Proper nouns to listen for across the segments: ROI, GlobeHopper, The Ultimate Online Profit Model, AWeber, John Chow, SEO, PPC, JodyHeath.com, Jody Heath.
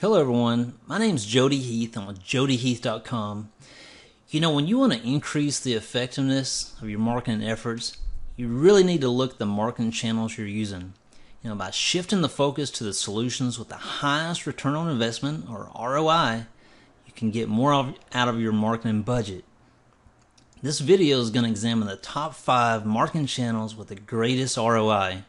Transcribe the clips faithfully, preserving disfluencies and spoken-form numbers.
Hello everyone, my name is Jody Heath. I'm with Jody Heath dot com. You know, when you want to increase the effectiveness of your marketing efforts, you really need to look at the marketing channels you're using. You know, by shifting the focus to the solutions with the highest return on investment, or R O I, you can get more out of your marketing budget. This video is going to examine the top five marketing channels with the greatest R O I.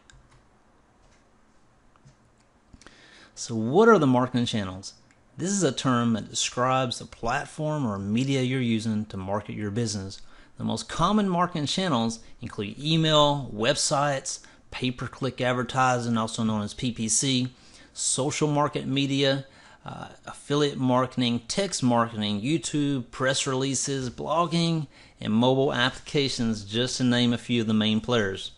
So what are the marketing channels? This is a term that describes the platform or media you're using to market your business. The most common marketing channels include email, websites, pay-per-click advertising, also known as P P C, social market media, uh, affiliate marketing, text marketing, YouTube, press releases, blogging, and mobile applications, just to name a few of the main players.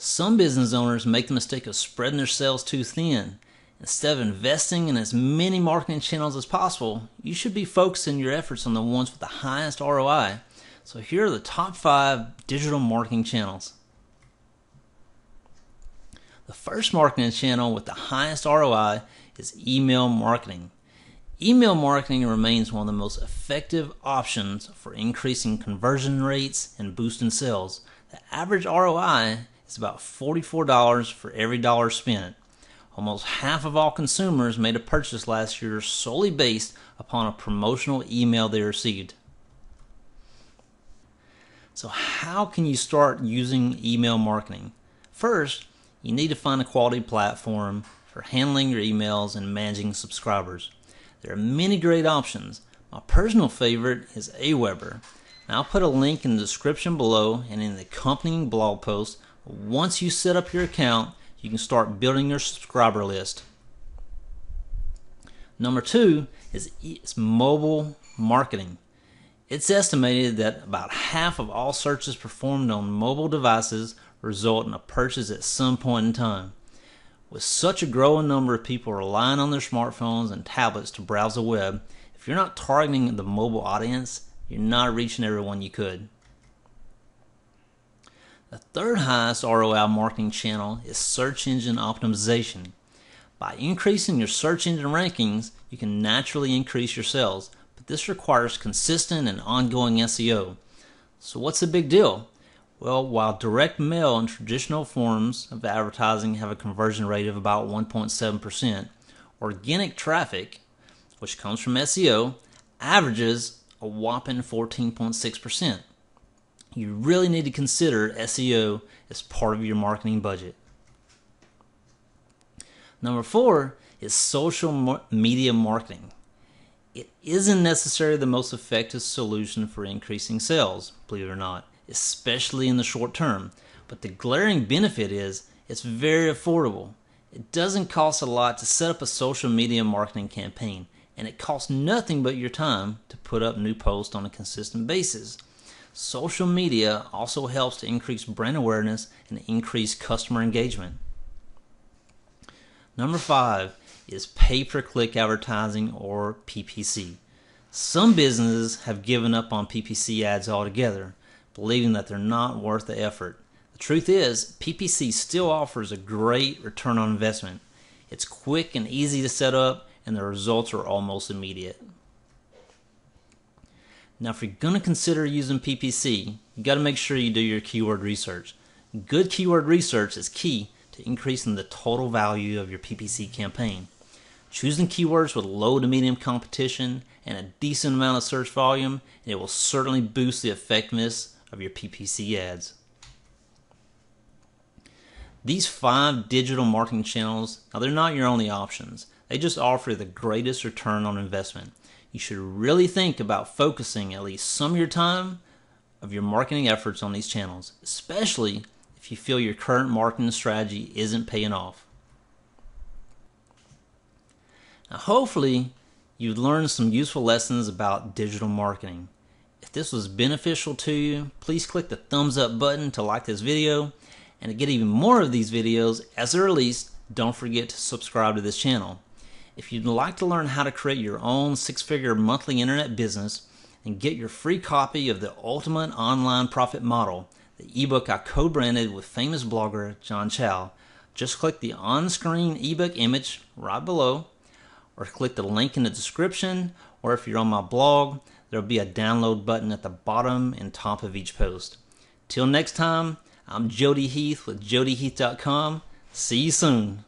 Some business owners make the mistake of spreading their sales too thin. Instead of investing in as many marketing channels as possible, you should be focusing your efforts on the ones with the highest R O I. So here are the top five digital marketing channels. The first marketing channel with the highest R O I is email marketing. Email marketing remains one of the most effective options for increasing conversion rates and boosting sales. The average R O I it's about forty-four dollars for every dollar spent. Almost half of all consumers made a purchase last year solely based upon a promotional email they received. So how can you start using email marketing? First, you need to find a quality platform for handling your emails and managing subscribers. There are many great options. My personal favorite is AWeber. Now, I'll put a link in the description below and in the accompanying blog post. Once you set up your account, you can start building your subscriber list. Number two is mobile marketing. It's estimated that about half of all searches performed on mobile devices result in a purchase at some point in time. With such a growing number of people relying on their smartphones and tablets to browse the web, if you're not targeting the mobile audience, you're not reaching everyone you could. The third highest R O I marketing channel is search engine optimization. By increasing your search engine rankings, you can naturally increase your sales, but this requires consistent and ongoing S E O. So what's the big deal? Well, while direct mail and traditional forms of advertising have a conversion rate of about one point seven percent, organic traffic, which comes from S E O, averages a whopping fourteen point six percent. You really need to consider S E O as part of your marketing budget. Number four is social media marketing. It isn't necessarily the most effective solution for increasing sales, believe it or not, especially in the short term. But the glaring benefit is it's very affordable. It doesn't cost a lot to set up a social media marketing campaign, and it costs nothing but your time to put up new posts on a consistent basis. Social media also helps to increase brand awareness and increase customer engagement. Number five is pay-per-click advertising, or P P C. Some businesses have given up on P P C ads altogether, believing that they're not worth the effort. The truth is, P P C still offers a great return on investment. It's quick and easy to set up, and the results are almost immediate. Now, if you're going to consider using P P C, you got to make sure you do your keyword research. Good keyword research is key to increasing the total value of your P P C campaign. Choosing keywords with low to medium competition and a decent amount of search volume, and it will certainly boost the effectiveness of your P P C ads. These five digital marketing channels, now they're not your only options. They just offer the greatest return on investment. You should really think about focusing at least some of your time of your marketing efforts on these channels, especially if you feel your current marketing strategy isn't paying off. Now, hopefully, you've learned some useful lessons about digital marketing. If this was beneficial to you, please click the thumbs up button to like this video. And to get even more of these videos as they're released, don't forget to subscribe to this channel. If you'd like to learn how to create your own six-figure monthly internet business and get your free copy of The Ultimate Online Profit Model, the ebook I co-branded with famous blogger John Chow, just click the on-screen ebook image right below, or click the link in the description, or if you're on my blog, there'll be a download button at the bottom and top of each post. Till next time, I'm Jody Heath with Jody Heath dot com. See you soon.